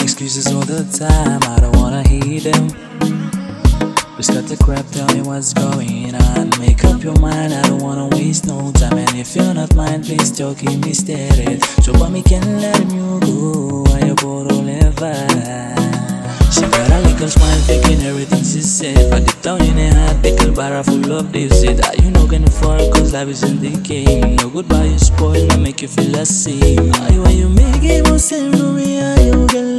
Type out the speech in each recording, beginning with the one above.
Excuses all the time, I don't wanna hear them. Just cut the crap, tell me what's going on. Make up your mind, I don't wanna waste no time. And if you're not mine, please don't keep me staring. So but me can let you go, I about all ever. She got a little smile, thinking everything she said, but deep down in her heart, pickle barra full of dips. Are you not gonna fall, cause life is in the game. No goodbye, you spoil, I make you feel the same. Why you make it more sense for me, are you gonna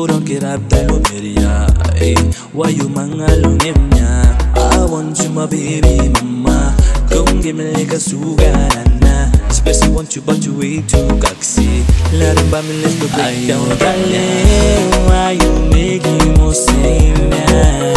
Urong kirap talo meria, eh. Wayu mangalungem nya. I want you, my baby mama. Come give me like a sugarana. Especially want you, but you way too kaksi. Let him buy me, let's go break down. Darling, why you making me say that?